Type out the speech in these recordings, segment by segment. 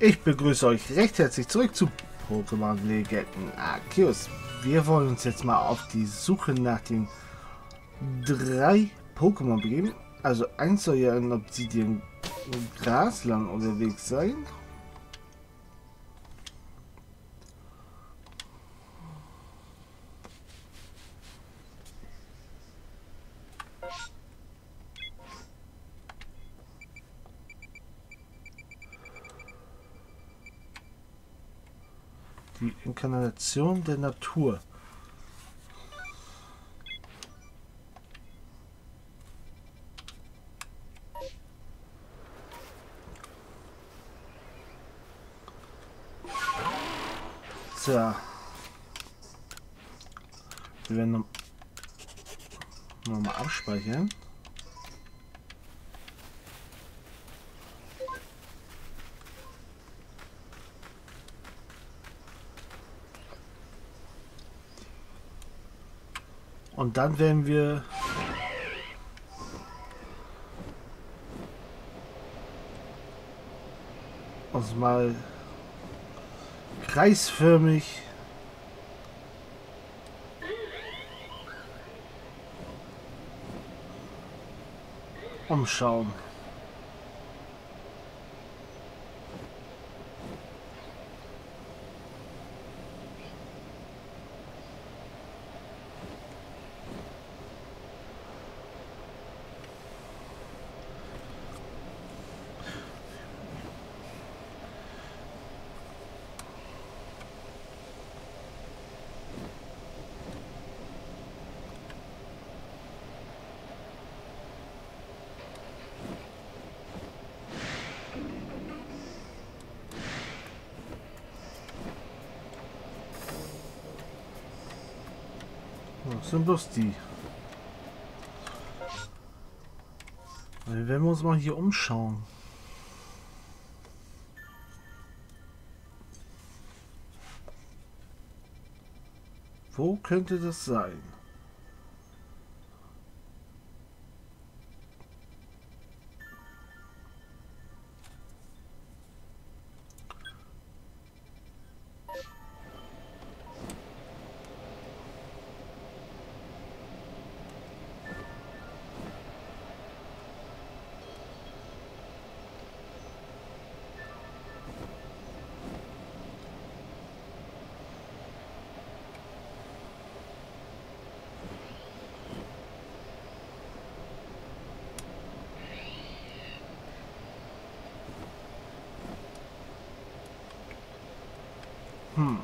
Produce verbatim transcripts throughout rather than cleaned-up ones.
Ich begrüße euch recht herzlich zurück zu Pokémon Legenden Arceus. Wir wollen uns jetzt mal auf die Suche nach den drei Pokémon begeben. Also eins soll ja in Obsidian Grasland unterwegs sein. Die Inkarnation der Natur. So. Wir werden nochmal abspeichern. Und dann werden wir uns mal kreisförmig umschauen. Das sind bloß die. Dann werden wir uns mal hier umschauen. Wo könnte das sein? Hmm.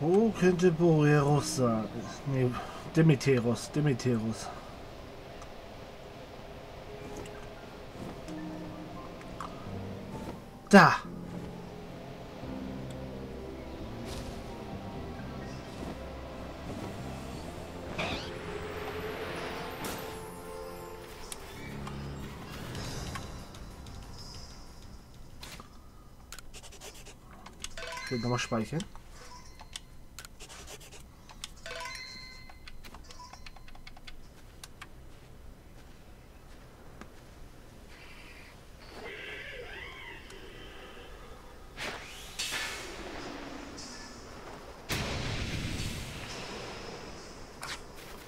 Wo könnte Boreos sein? Ne, Demeteros, Demeteros. Da! Ich will nochmal speichern.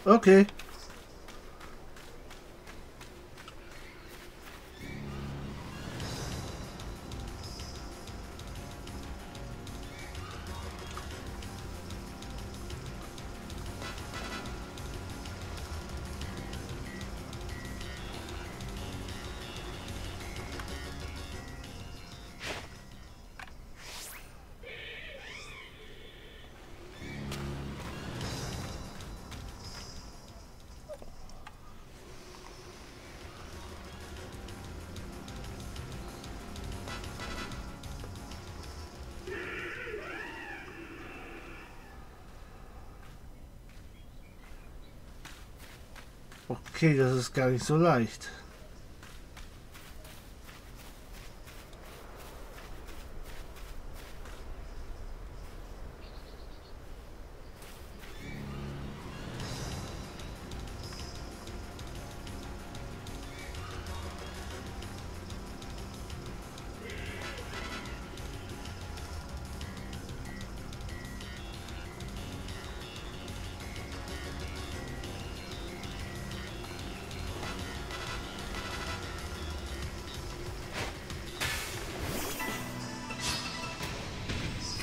Okay. Okay, das ist gar nicht so leicht.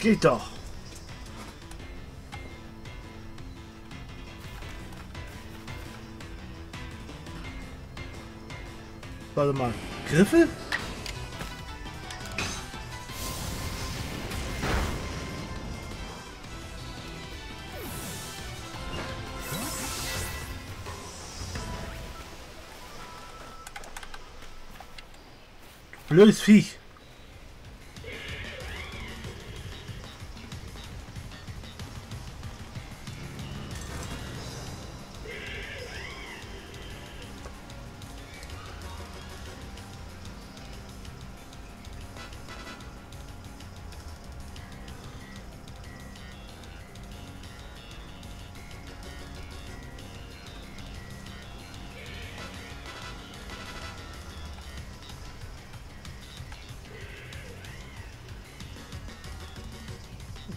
Geht doch. Warte mal. Griffel? Blödes Viech.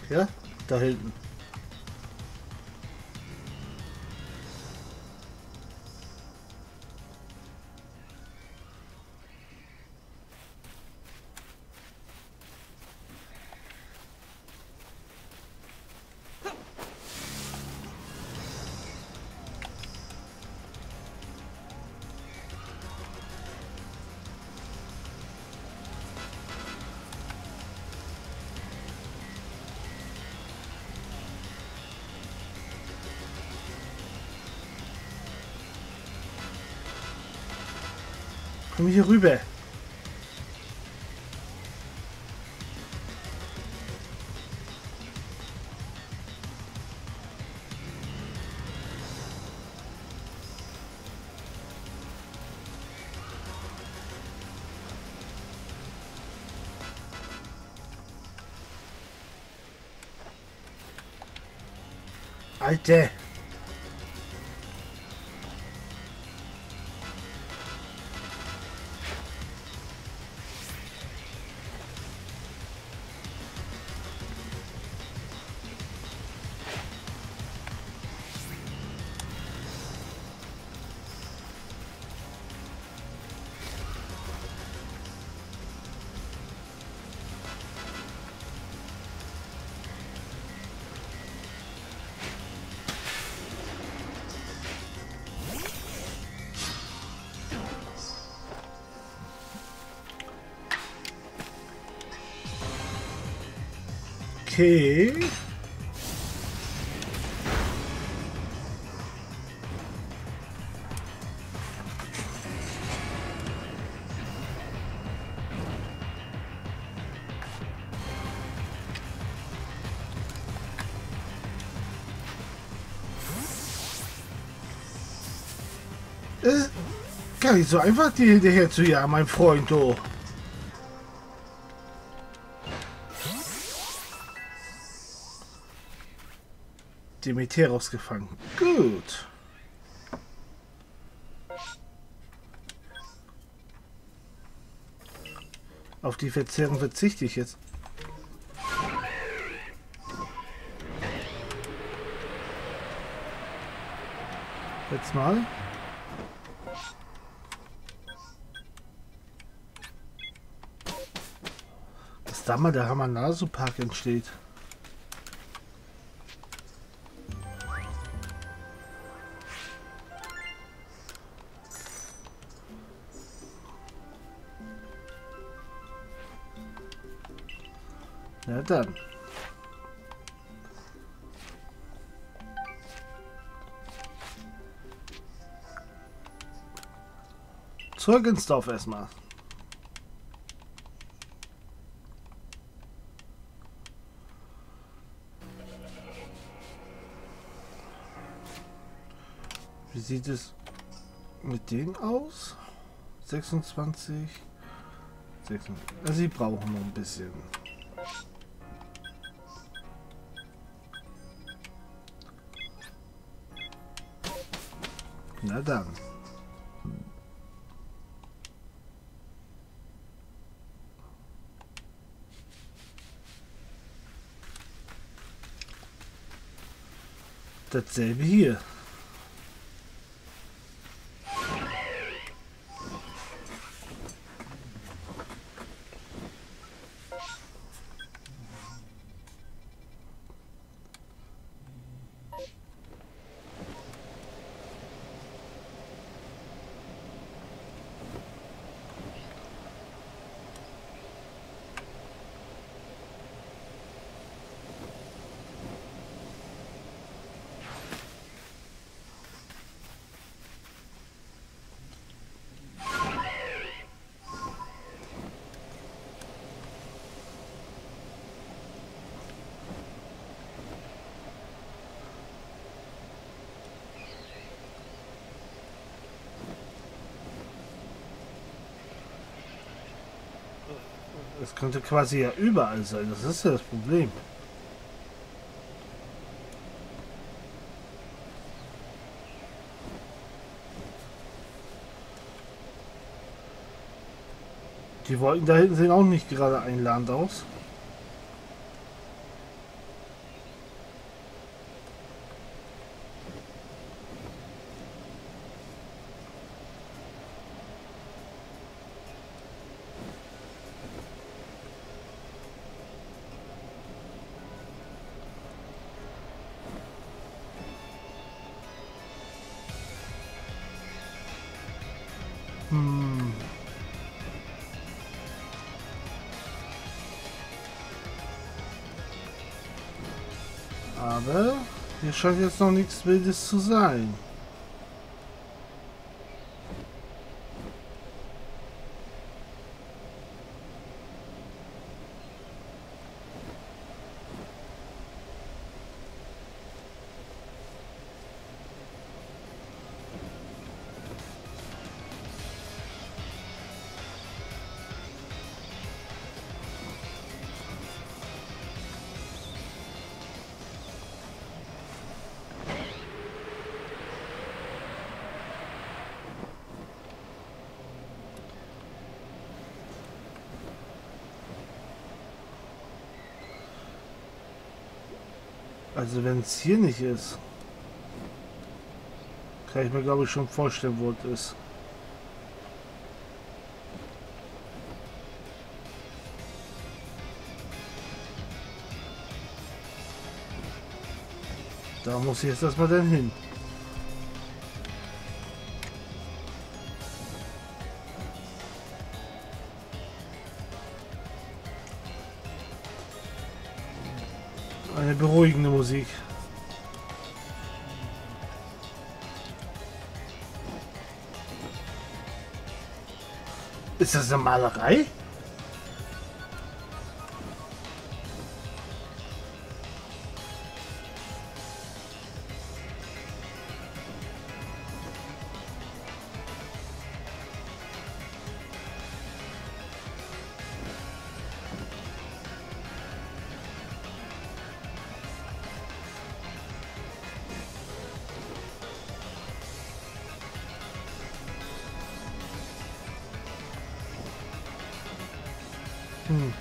Ja, da hinten. Komm hier rüber. Alter. Okay. Es ist gar nicht so einfach, die hinterher zu jagen, mein Freund. Oh. Demeteros gefangen. Gut. Auf die Verzehrung verzichte ich jetzt. Jetzt mal. Dass da mal der Hamanasupark entsteht. Na dann. Zurück ins Dorf erstmal. Wie sieht es mit denen aus. sechsundzwanzig, sechsundzwanzig. Also sie brauchen noch ein bisschen. Na dann. Dasselbe hier. Das könnte quasi ja überall sein, das ist ja das Problem. Die Wolken da hinten sehen auch nicht gerade einladend aus. Aber hier scheint jetzt noch nichts Wildes zu sein. Also wenn es hier nicht ist, kann ich mir glaube ich schon vorstellen, wo es ist. Da muss ich jetzt erstmal dann hin. Eine beruhigende Musik. Ist das eine Malerei? Hm.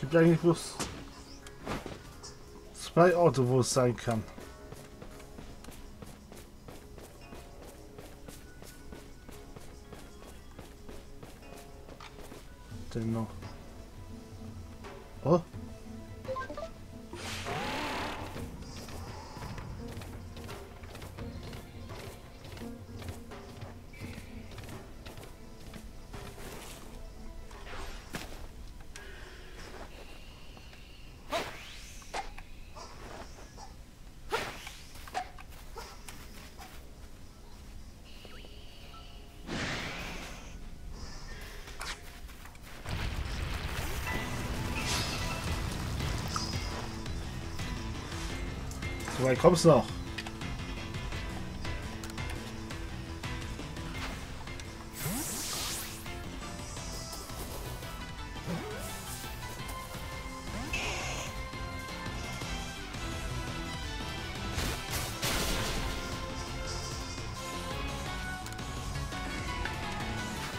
Gibt eigentlich bloß zwei Orte, wo es sein kann. Dennoch. Oh, So weit kommst du noch.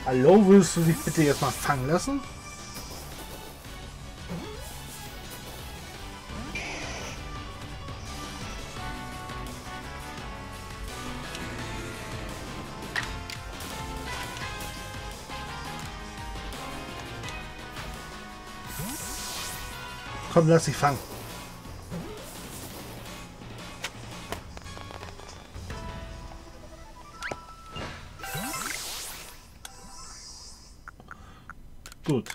Hallo, würdest du dich bitte jetzt mal fangen lassen? Komm, lass dich fangen. Gut.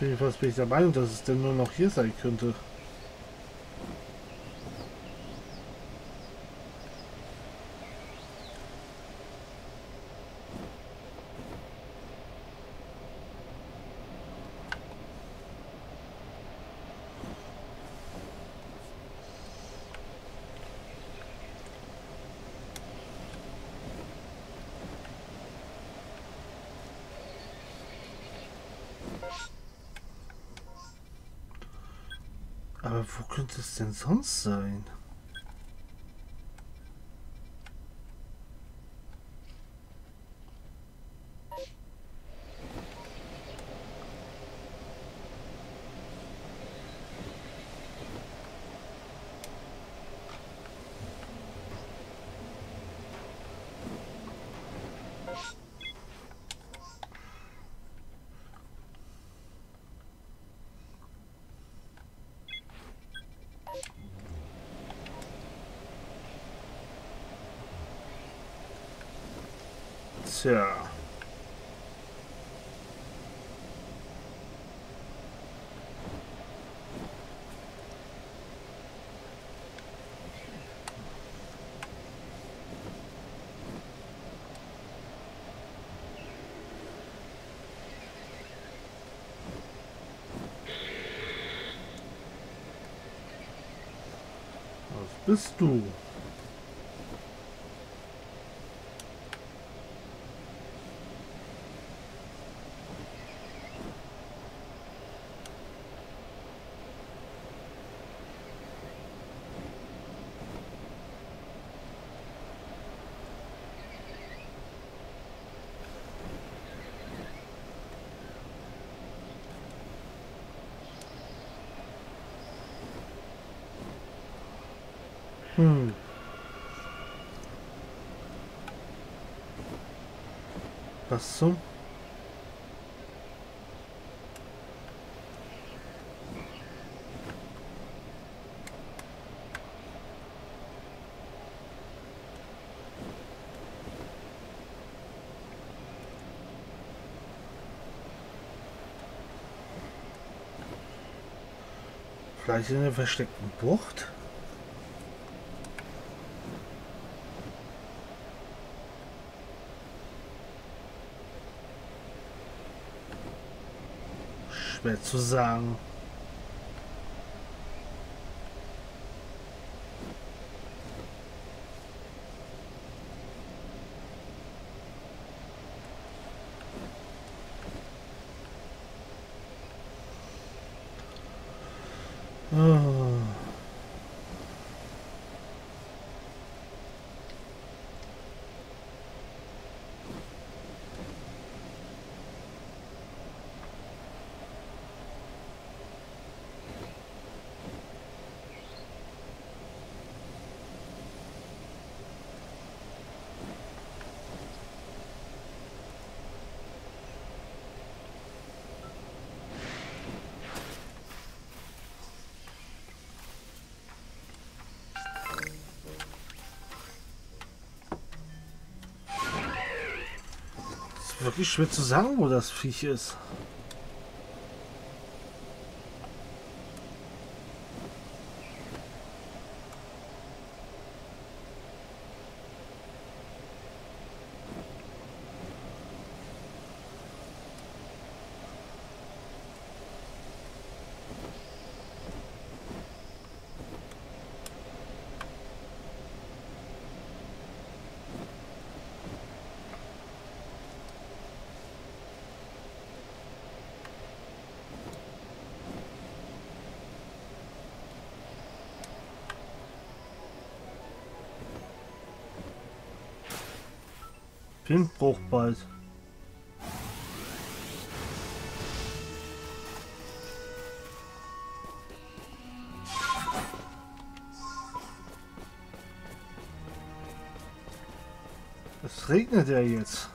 Jedenfalls bin ich der Meinung, dass es denn nur noch hier sein könnte. Aber wo könnte es denn sonst sein? Tja. Was bist du? Hmm. Was zum? Vielleicht in einer versteckten Bucht? Schwer zu sagen. Oh. wirklich schwer zu sagen, wo das Viech ist. Bruch bald. Es regnet ja jetzt.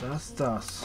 Das, das.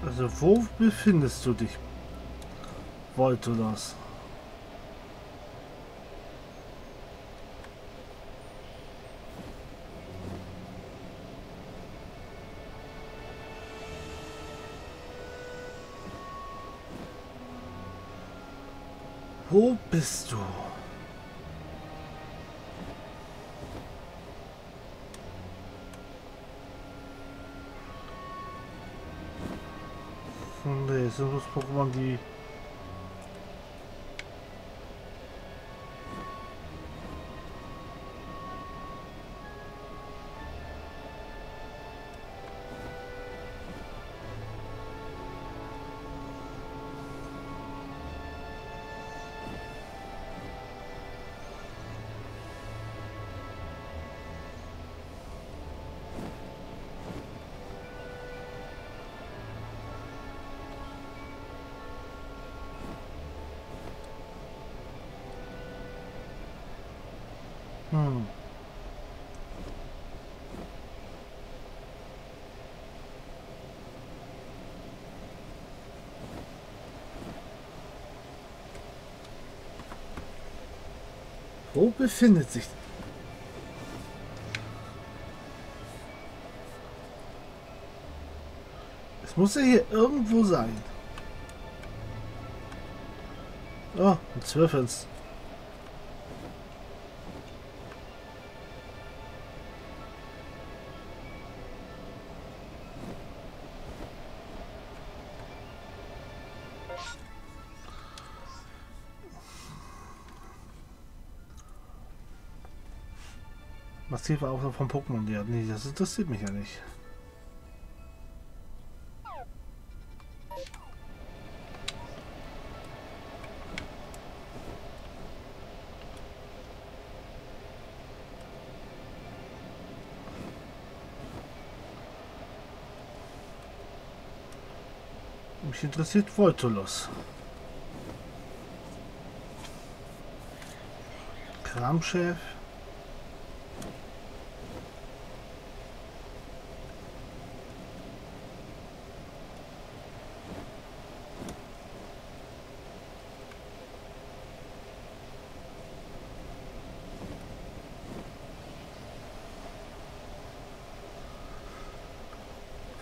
Also wo befindest du dich, Voltorus? Wo bist du? Sind das Pokémon, die Hmm. Wo befindet sich... Es muss ja hier irgendwo sein. Oh, ein Zwölfels. Massiv auch noch von Pokémon, die hat nicht, das interessiert mich ja nicht. Mich interessiert Voltorus. Kramchef.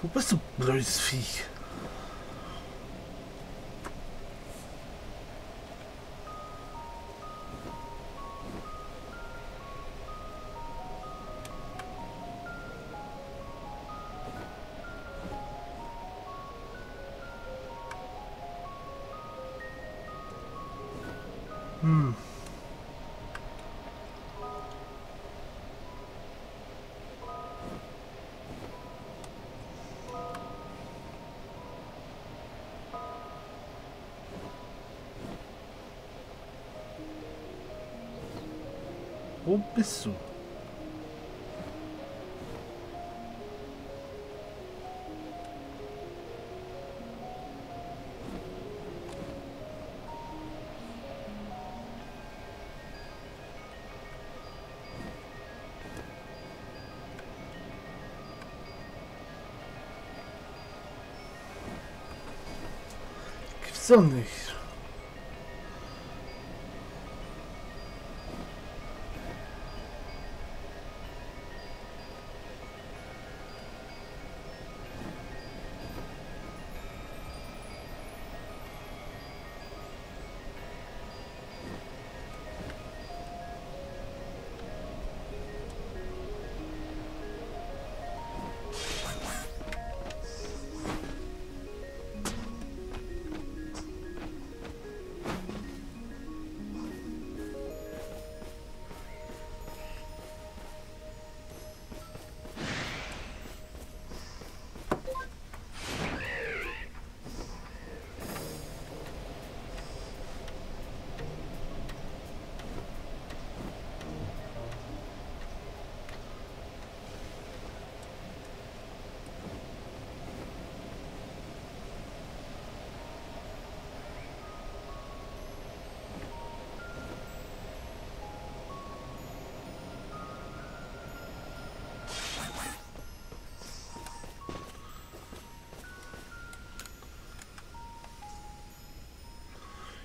Wo bist du, blödes Viech? Wo bist du? Gibt's doch nicht.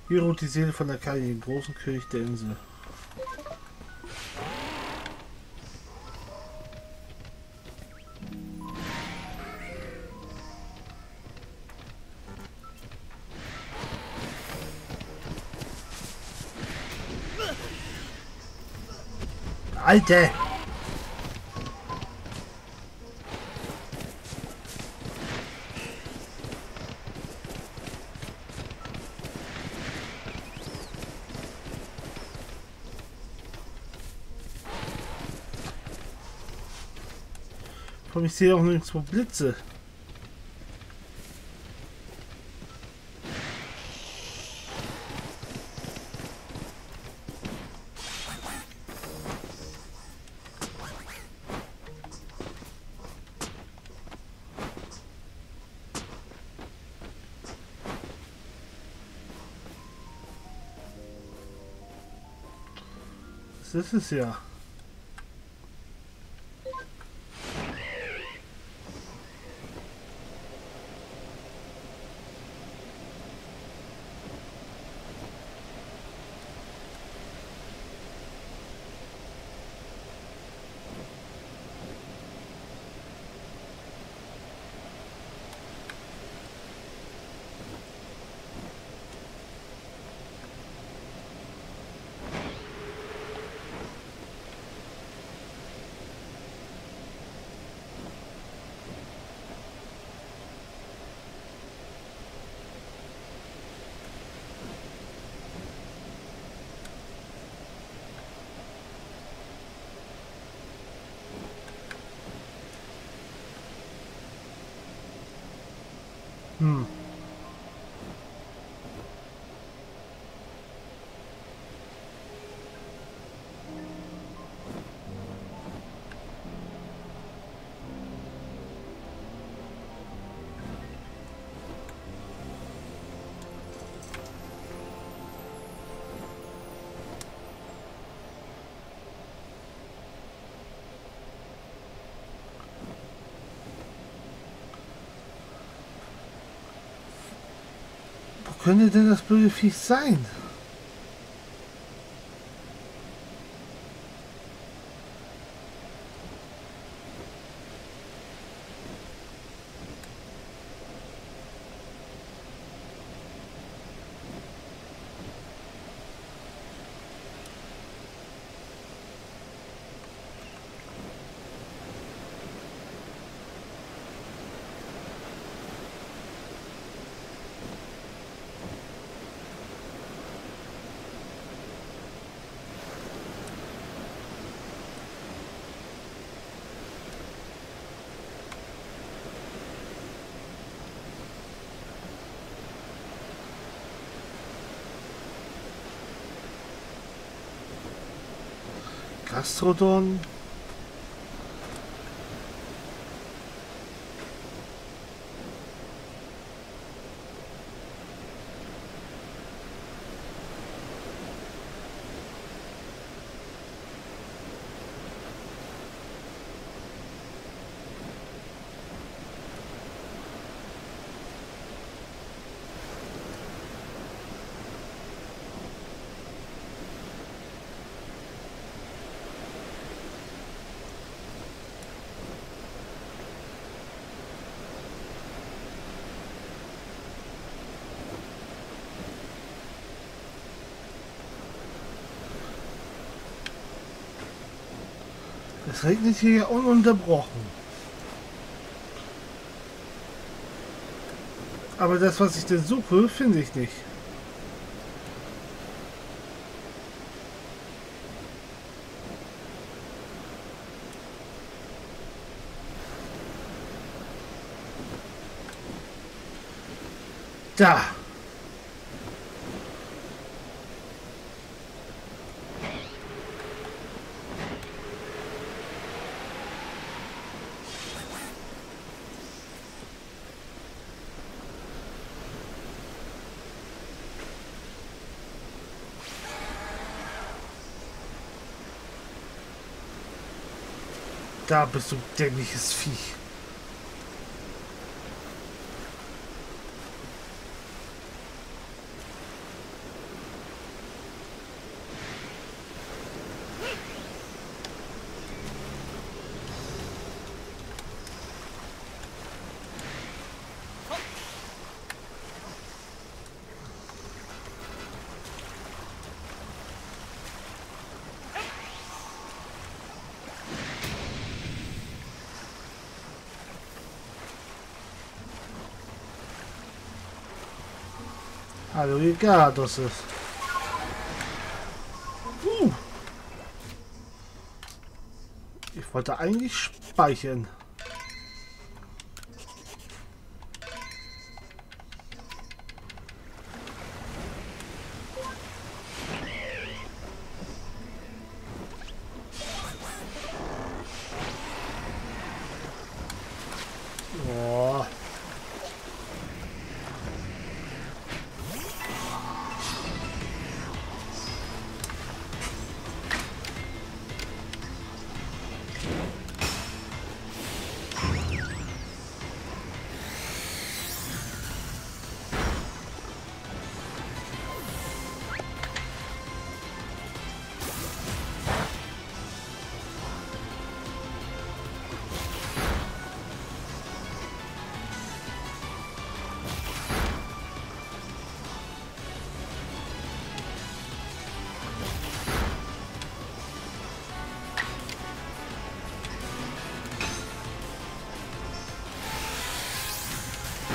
Hier ruht die Seele von der Kalle, den großen König der Insel. Alter! Ich sehe auch nirgendwo Blitze. Das ist es ja. Hm. Könnte denn das blöde Viech sein? Gastrodon. Es regnet hier ununterbrochen. Aber das, was ich denn suche, finde ich nicht. Da! Da bist du dämliches Viech. Hallo, egal, das ist. Uh. Ich wollte eigentlich speichern.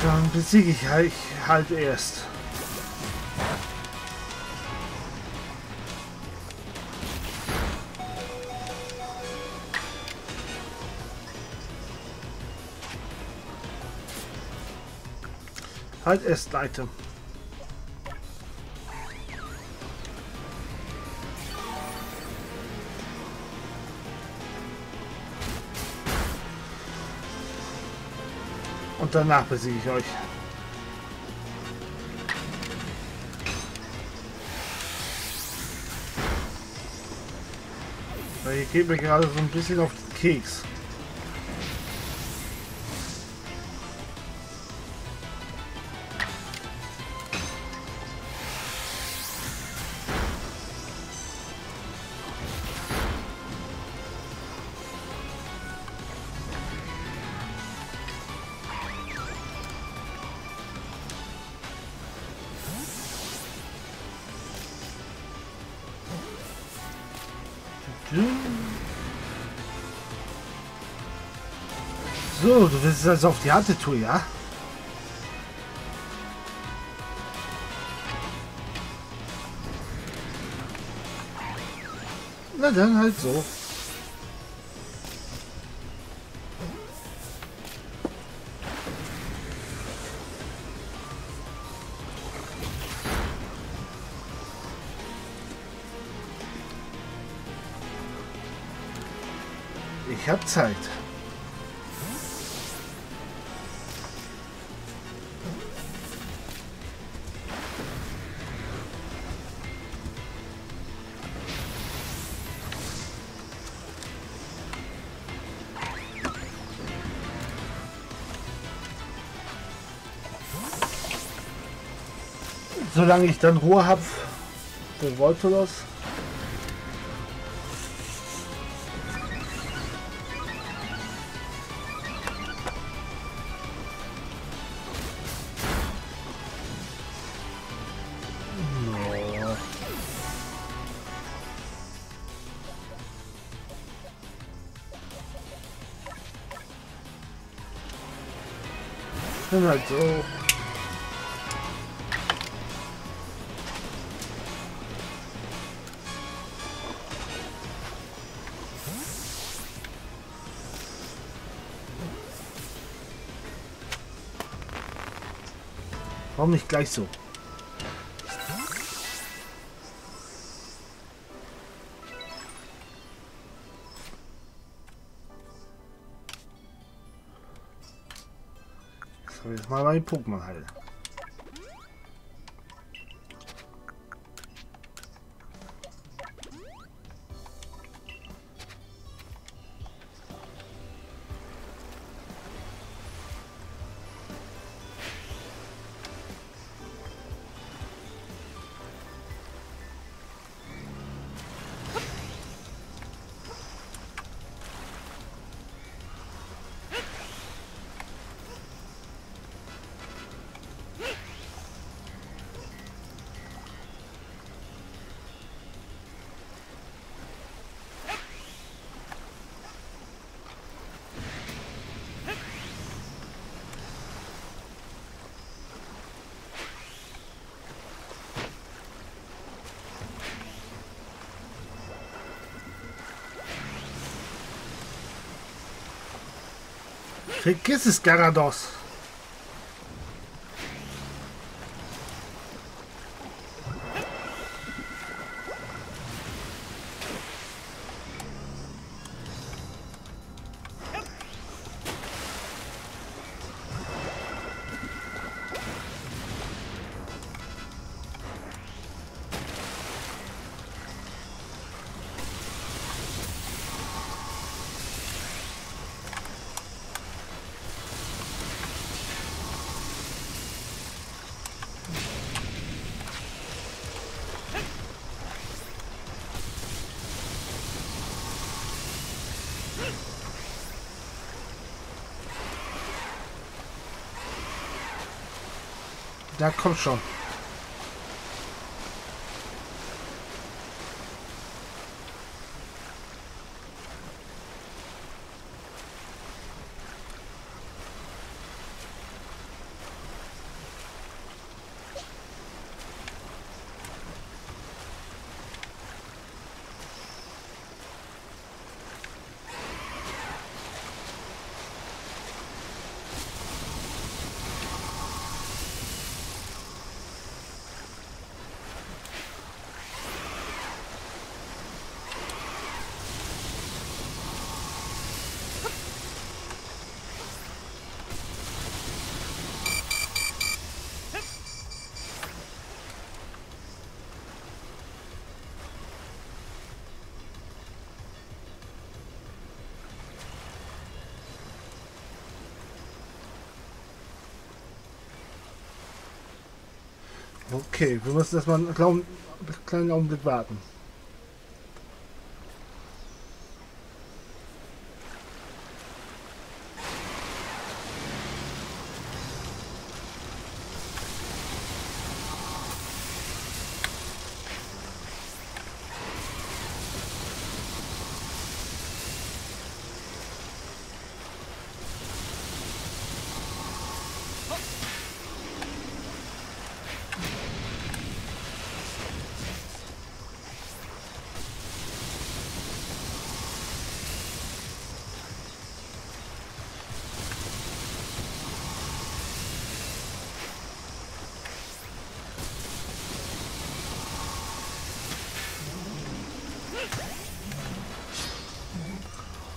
Dann besiege ich halt, halt erst. Halt erst, Leute. Und danach besiege ich euch. Weil ihr geht mir gerade so ein bisschen auf den Keks. So, du willst es also auf die Arte tun, ja? Na dann halt so. Ich hab Zeit. Solange ich dann Ruhe habe für Voltorus. No. Bin halt so. Warum nicht gleich so? So, jetzt mal mein Pokémon halt. Vergiss es, Gyarados. Na komm schon. Okay, wir müssen erstmal einen kleinen Augenblick warten.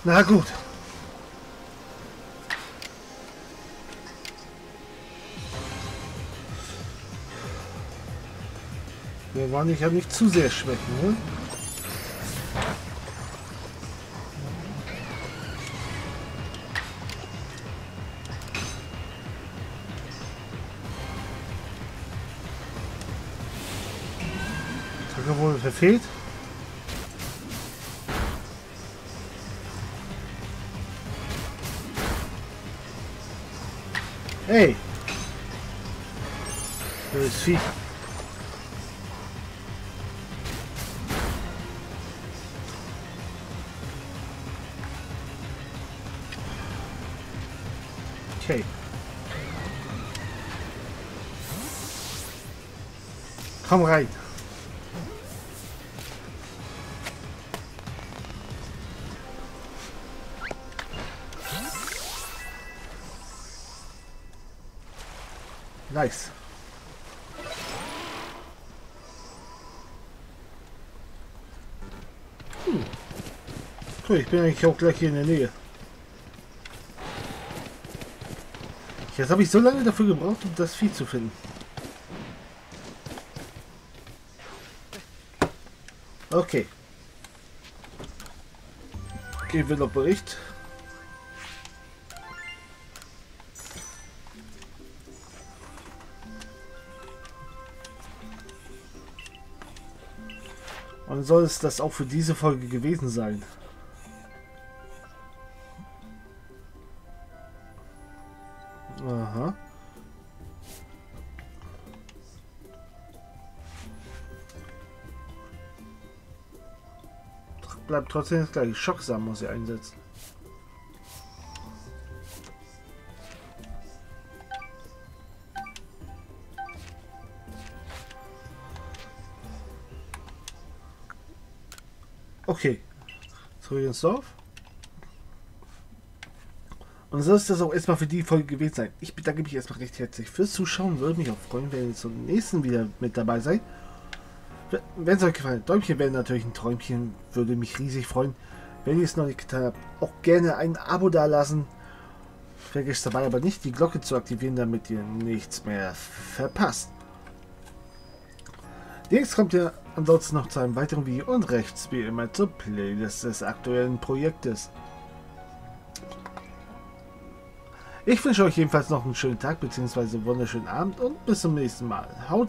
Na gut. Wir waren ja nicht zu sehr schmecken, ne? Danke, wurde verfehlt. Hey! Das ist Vieh. Okay. Komm rein. Nice. Hm. Cool, ich bin eigentlich auch gleich hier in der Nähe. Jetzt habe ich so lange dafür gebraucht, um das Vieh zu finden. Okay. Geben wir noch Bericht. Und soll es das auch für diese Folge gewesen sein. Aha. Bleibt trotzdem das gleiche. Schocksamen muss ich einsetzen. Okay, zurück ins Dorf. Und so ist das auch erstmal für die Folge gewesen sein. Ich bedanke mich erstmal recht herzlich fürs Zuschauen. Würde mich auch freuen, wenn ihr zum nächsten wieder mit dabei seid. Wenn es euch gefallen hat, Däumchen wäre natürlich ein Träumchen. Würde mich riesig freuen. Wenn ihr es noch nicht getan habt, auch gerne ein Abo dalassen. Vergesst dabei aber nicht, die Glocke zu aktivieren, damit ihr nichts mehr verpasst. Demnächst kommt ihr ansonsten noch zu einem weiteren Video und rechts wie immer zur Playlist des aktuellen Projektes. Ich wünsche euch jedenfalls noch einen schönen Tag bzw. wunderschönen Abend und bis zum nächsten Mal. Haut rein!